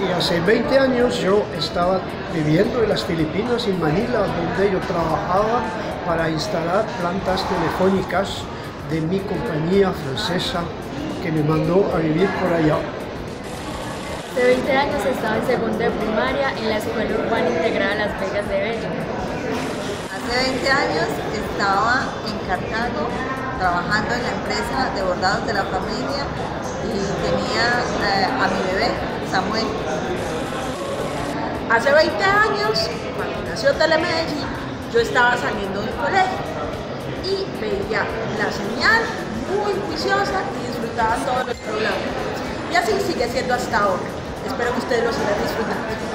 Y hace 20 años yo estaba viviendo en las Filipinas, en Manila, donde yo trabajaba para instalar plantas telefónicas de mi compañía francesa que me mandó a vivir por allá. Hace 20 años estaba en segundo de primaria en la Escuela Urbana Integrada Las Vegas de Bello. Hace 20 años estaba en Cartago trabajando en la empresa de bordados de la familia y tenía a mi bebé, Samuel. Hace 20 años, cuando nació Telemedellín, yo estaba saliendo del colegio y veía la señal muy juiciosa y disfrutaba todos los programas. Y así sigue siendo hasta ahora. Espero que ustedes lo sigan disfrutando.